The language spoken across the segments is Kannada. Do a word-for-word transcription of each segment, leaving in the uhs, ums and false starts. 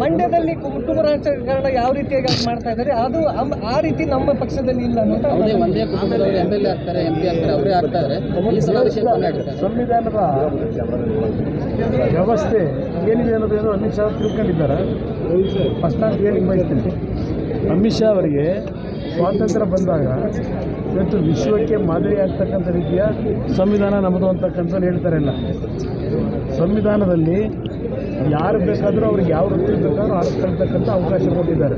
ಮಂಡ್ಯದಲ್ಲಿ ಕುಟುಂಬ ರಾಜಕಾರಣ ಯಾವ ರೀತಿಯಾಗಿ ಮಾಡ್ತಾ ಇದ್ದಾರೆ ಅದು ಆ ರೀತಿ ನಮ್ಮ ಪಕ್ಷದಲ್ಲಿ ಇಲ್ಲ ಅಂತ ಒಂದೇ ಕುಟುಂಬದಲ್ಲಿ ಎಂಎಲ್ಎ ಆಗ್ತಾರೆ ಎಂಪಿ ಆಗ್ತಾರೆ ಅವರೇ ಆಗ್ತಾ ಇದ್ದಾರೆ ಈ ಸಲ ವಿಷಯ ಮಾತಾಡ್ತಾರೆ ಸಂವಿಧಾನದ ವ್ಯವಸ್ಥೆ ಏನಿದೆ ಅನ್ನೋದೇನು ಅಮಿತ್ ಶಾ ತಿಳ್ಕೊಂಡಿದ್ದಾರೆ ಫಸ್ಟ್ ನಾನು ಹೇಳಿ ಬಯಸ್ತೀನಿ ಅಮಿತ್ ಶಾ ಅವರಿಗೆ ಸ್ವಾತಂತ್ರ್ಯ ಬಂದಾಗ ಇವತ್ತು ವಿಶ್ವಕ್ಕೆ ಮಾದರಿ ಆಗ್ತಕ್ಕಂಥ ರೀತಿಯ ಸಂವಿಧಾನ ನಮ್ಮದು ಅಂತಕ್ಕಂಥದ್ದು ಹೇಳ್ತಾರೆ ಇಲ್ಲ ಸಂವಿಧಾನದಲ್ಲಿ ಯಾರು ಬೇಕಾದರೂ ಅವ್ರಿಗೆ ಯಾವ ವೃತ್ತಿ ಬೇಕಾದ್ರೂ ಆರಿಸ್ಕೊಳ್ತಕ್ಕಂಥ ಅವಕಾಶ ಕೊಟ್ಟಿದ್ದಾರೆ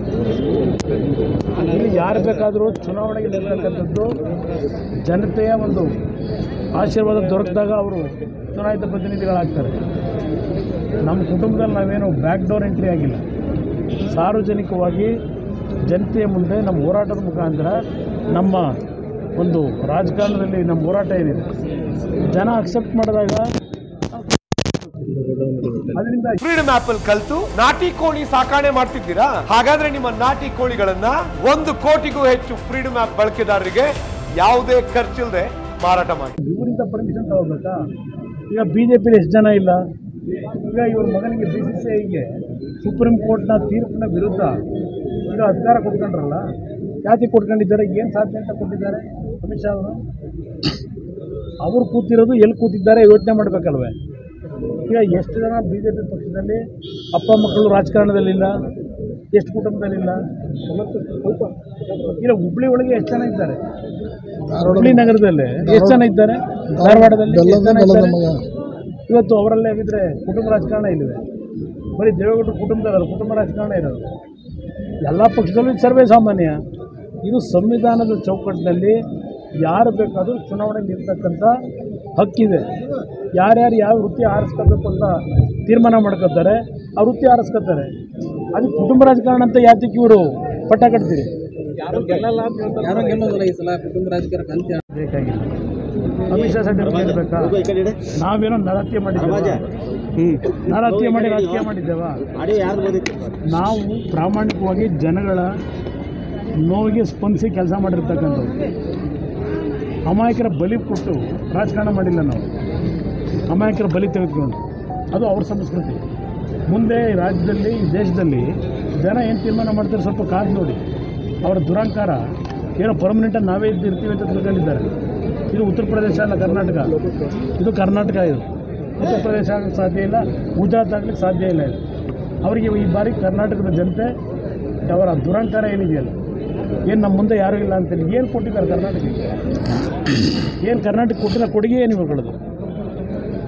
ಇಲ್ಲಿ ಯಾರು ಬೇಕಾದರೂ ಚುನಾವಣೆಗೆ ನಿಲ್ತಕ್ಕಂಥದ್ದು ಜನತೆಯ ಒಂದು ಆಶೀರ್ವಾದ ದೊರಕಿದಾಗ ಅವರು ಚುನಾಯಿತ ಪ್ರತಿನಿಧಿಗಳಾಗ್ತಾರೆ ನಮ್ಮ ಕುಟುಂಬದಲ್ಲಿ ನಾವೇನು ಬ್ಯಾಕ್ ಡೋರ್ ಎಂಟ್ರಿ ಆಗಿಲ್ಲ ಸಾರ್ವಜನಿಕವಾಗಿ ಜನತೆಯ ಮುಂದೆ ನಮ್ಮ ಹೋರಾಟದ ಮುಖಾಂತರ ನಮ್ಮ ಒಂದು ರಾಜಕಾರಣದಲ್ಲಿ ನಮ್ಮ ಹೋರಾಟ ಏನಿದೆ ಜನ ಅಕ್ಸೆಪ್ಟ್ ಮಾಡಿದಾಗ ಫ್ರೀಡಮ್ ಆಪಲ್ ಕಲ್ತು ನಾಟಿ ಕೋಳಿ ಸಾಕಣೆ ಮಾಡ್ತಿದ್ದೀರಾ ಹಾಗಾದ್ರೆ ನಿಮ್ಮ ನಾಟಿ ಕೋಳಿಗಳನ್ನ ಒಂದು ಕೋಟಿಗೂ ಹೆಚ್ಚು ಫ್ರೀಡಮ್ ಆಪ್ ಬಳಕೆದಾರರಿಗೆ ಯಾವುದೇ ಖರ್ಚಿಲ್ಲದೆ ಮಾರಾಟ ಮಾಡಿ ಇವರಿಂದ ಪರ್ಮಿಷನ್ ತಗೋಬೇಕಾ ಈಗ ಬಿಜೆಪಿ ಎಷ್ಟು ಜನ ಇಲ್ಲ ಈಗ ಇವ್ರ ಮಗನಿಗೆ ಬಿಸಿಸಿಐಗೆ ಸುಪ್ರೀಂ ಕೋರ್ಟ್ನ ತೀರ್ಪಿನ ವಿರುದ್ಧ ಈಗ ಅಧಿಕಾರ ಕೊಟ್ಕೊಂಡ್ರಲ್ಲ ಜಾತಿ ಕೊಟ್ಕೊಂಡಿದ್ದಾರೆ ಏನು ಸಾಧ್ಯ ಅಂತ ಕೊಟ್ಟಿದ್ದಾರೆ ಅಮಿತ್ ಶಾ ಅವರು ಅವರು ಕೂತಿರೋದು ಎಲ್ಲಿ ಕೂತಿದ್ದಾರೆ ಯೋಚನೆ ಮಾಡಬೇಕಲ್ವೇ ಈಗ ಎಷ್ಟು ಜನ ಬಿ ಜೆ ಪಿ ಪಕ್ಷದಲ್ಲಿ ಅಪ್ಪ ಮಕ್ಕಳು ರಾಜಕಾರಣದಲ್ಲಿಲ್ಲ ಎಷ್ಟು ಕುಟುಂಬದಲ್ಲಿಲ್ಲ ಇಲ್ಲ ಹುಬ್ಳಿ ಒಳಗೆ ಎಷ್ಟು ಜನ ಇದ್ದಾರೆ ಹುಬ್ಳಿ ನಗರದಲ್ಲಿ ಎಷ್ಟು ಜನ ಇದ್ದಾರೆ ಧಾರವಾಡದಲ್ಲಿ ಎಷ್ಟು ಜನ ಇದ್ದಾರೆ ಇವತ್ತು ಅವರಲ್ಲೇ ಆಗಿದ್ರೆ ಕುಟುಂಬ ರಾಜಕಾರಣ ಇಲ್ಲಿದೆ ಬರೀ ದೇವೇಗೌಡರು ಕುಟುಂಬದವರು ಕುಟುಂಬ ರಾಜಕಾರಣ ಇರೋದು ಎಲ್ಲ ಪಕ್ಷದಲ್ಲೂ ಸರ್ವೇ ಸಾಮಾನ್ಯ ಇದು ಸಂವಿಧಾನದ ಚೌಕಟ್ಟಿನಲ್ಲಿ ಯಾರು ಬೇಕಾದರೂ ಚುನಾವಣೆಗೆ ಇರ್ತಕ್ಕಂಥ ಹಕ್ಕಿದೆ ಯಾರ್ಯಾರು ಯಾವ ವೃತ್ತಿ ಆರಿಸ್ಕೋಬೇಕು ಅಂತ ತೀರ್ಮಾನ ಮಾಡ್ಕೊತಾರೆ ಆ ವೃತ್ತಿ ಆರಿಸ್ಕೋತಾರೆ ಅದು ಕುಟುಂಬ ರಾಜಕಾರಣ ಅಂತ ಯಾತಕ್ಕೆ ಇವರು ಪಟ್ಟ ಕಟ್ತೀರಿ ಯಾರು ಗೆಲ್ಲಲ್ಲ ಯಾರು ಗೆಲ್ಲಲ್ಲ ಈ ಸಲ ಕುಟುಂಬ ರಾಜಕಾರಣಕ್ಕೆ ಅಂತ್ಯ ಬೇಕಾಗಿಲ್ಲ ಅಮಿತ್ ಶಾ ಸರ್ಟಿಫಿಕೇಟ್ ಬೇಕಾ ನಾವೇನೋ ನರಹತ್ಯೆ ಮಾಡಿದ್ದೇವೆ ನರಹತ್ಯೆ ಮಾಡಿ ರಾಜಕೀಯ ಮಾಡಿದ್ದೇವಾ ನಾವು ಪ್ರಾಮಾಣಿಕವಾಗಿ ಜನಗಳ ನೋವಿಗೆ ಸ್ಪಂದಿಸಿ ಕೆಲಸ ಮಾಡಿರ್ತಕ್ಕಂಥವ್ರು ಅಮಾಯಕರ ಬಲಿ ಕೊಟ್ಟು ರಾಜಕಾರಣ ಮಾಡಿಲ್ಲ ನಾವು ಅಮಾಯಕರ ಬಲಿ ತೆಗೆದುಕೊಂಡು ಅದು ಅವ್ರ ಸಂಸ್ಕೃತಿ ಮುಂದೆ ರಾಜ್ಯದಲ್ಲಿ ದೇಶದಲ್ಲಿ ಜನ ಏನು ತೀರ್ಮಾನ ಮಾಡ್ತಾರೆ ಸ್ವಲ್ಪ ಕಾದು ನೋಡಿ ಅವರ ದುರಂಕಾರ ಏನೋ ಪರ್ಮನೆಂಟಾಗಿ ನಾವೇ ಇದ್ದಿರ್ತೀವಿ ಅಂತ ತಿಳ್ಕೊಂಡಿದ್ದಾರೆ ಇದು ಉತ್ತರ ಪ್ರದೇಶ ಅಲ್ಲ ಕರ್ನಾಟಕ ಇದು ಕರ್ನಾಟಕ ಇದು ಉತ್ತರ ಪ್ರದೇಶ ಆಗಲಿಕ್ಕೆ ಸಾಧ್ಯ ಇಲ್ಲ ಗುಜರಾತ್ ಆಗಲಿಕ್ಕೆ ಸಾಧ್ಯ ಇಲ್ಲ ಇದು ಅವರಿಗೆ ಈ ಬಾರಿ ಕರ್ನಾಟಕದ ಜನತೆ ಅವರ ದುರಂಕಾರ ಏನಿದೆಯಲ್ಲ ಏನು ನಮ್ಮ ಮುಂದೆ ಯಾರೂ ಇಲ್ಲ ಅಂತೇಳಿ ಏನು ಕೊಟ್ಟಿದ್ದಾರೆ ಕರ್ನಾಟಕಕ್ಕೆ ಏನು ಕರ್ನಾಟಕ ಕೊಟ್ಟಿರೋ ಕೊಡುಗೆ ಏನು ಇವುಗಳದು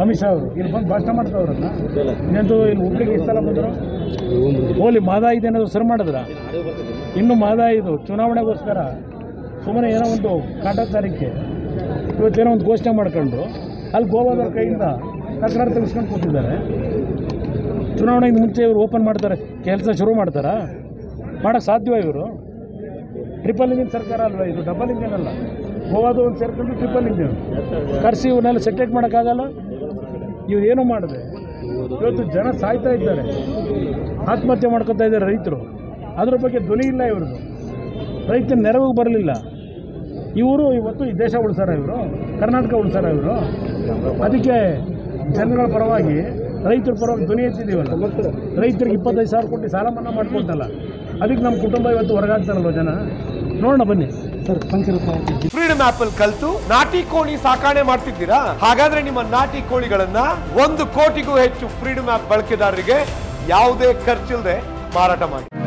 ಅಮಿತ್ ಶಾ ಅವರು ಇಲ್ಲಿ ಬಂದು ಭಾಷಣ ಮಾಡ್ತಾರೆ ಅವರನ್ನು ಇನ್ನೊಂದು ಇಲ್ಲಿ ಹುಬ್ಳಿಗೆ ಎಷ್ಟು ಸಲ ಬಂದರು ಹೋಲಿ ಮಾದಾ ಇದೆ ಅನ್ನೋದು ಸರ್ ಮಾಡಿದ್ರ ಇನ್ನೂ ಮಾದಾ ಇದು ಚುನಾವಣೆಗೋಸ್ಕರ ಸುಮ್ಮನೆ ಏನೋ ಒಂದು ಕಾಟಾಚಾರಕ್ಕೆ ಇವತ್ತೇನೋ ಒಂದು ಘೋಷಣೆ ಮಾಡ್ಕೊಂಡ್ರು ಅಲ್ಲಿ ಗೋವಾದವ್ರ ಕೈಯಿಂದ ತಕರಾರು ತೆಗೆಸ್ಕೊಂಡು ಕೊಟ್ಟಿದ್ದಾರೆ ಚುನಾವಣೆಗೆ ಮುಂಚೆ ಇವರು ಓಪನ್ ಮಾಡ್ತಾರೆ ಕೆಲಸ ಶುರು ಮಾಡ್ತಾರಾ ಮಾಡೋಕ್ಕೆ ಸಾಧ್ಯವ ಇವರು ಟ್ರಿಪಲ್ ಇಂಜಿನ್ ಸರ್ಕಾರ ಅಲ್ವ ಇದು ಡಬಲ್ ಇಂಜಿನ್ ಅಲ್ಲ ಗೋವಾದ ಒಂದು ಸೇರ್ಕೊಂಡು ಟ್ರಿಪಲ್ ಇಂಜಿನ್ ಕರೆಸಿ ಇವನ್ನೆಲ್ಲ ಸೆಟೇಟ್ ಮಾಡೋಕ್ಕಾಗಲ್ಲ ಇವ್ರೇನು ಮಾಡಿದೆ ಇವತ್ತು ಜನ ಸಾಯ್ತಾ ಇದ್ದಾರೆ ಆತ್ಮಹತ್ಯೆ ಮಾಡ್ಕೊತಾ ಇದ್ದಾರೆ ರೈತರು ಅದ್ರ ಬಗ್ಗೆ ಧ್ವನಿ ಇಲ್ಲ ಇವ್ರದ್ದು ರೈತನ ನೆರವಿಗೆ ಬರಲಿಲ್ಲ ಇವರು ಇವತ್ತು ಈ ದೇಶ ಉಳಿಸಾರ ಇವರು ಕರ್ನಾಟಕ ಉಳಿಸಾರ ಇವರು ಅದಕ್ಕೆ ಜನಗಳ ಪರವಾಗಿ ರೈತರ ಪರವಾಗಿ ಧ್ವನಿ ಎತ್ತಿದ್ದೀವಲ್ಲ ರೈತರಿಗೆ ಇಪ್ಪತ್ತೈದು ಸಾವಿರ ಕೋಟಿ ಸಾಲ ಮನ್ನಾ ಮಾಡ್ಕೊಳ್ತಲ್ಲ ಅದಕ್ಕೆ ನಮ್ಮ ಕುಟುಂಬ ಇವತ್ತು ಹೊರಗಾಗ್ತಾರಲ್ವ ಜನ ನೋಡೋಣ ಬನ್ನಿ ಸರ್ ಪಂಚರತ್ನ ಫ್ರೀಡಮ್ ಆಪಲ್ ಕಲ್ತು ನಾಟಿ ಕೋಳಿ ಸಾಕಣೆ ಮಾಡ್ತಿದ್ದೀರಾ ಹಾಗಾದ್ರೆ ನಿಮ್ಮ ನಾಟಿ ಕೋಳಿಗಳನ್ನ ಒಂದು ಕೋಟಿಗೂ ಹೆಚ್ಚು ಫ್ರೀಡಮ್ ಆಪ್ ಬಳಕೆದಾರರಿಗೆ ಯಾವುದೇ ಖರ್ಚಿಲ್ಲದೆ ಮಾರಾಟ ಮಾಡಿ.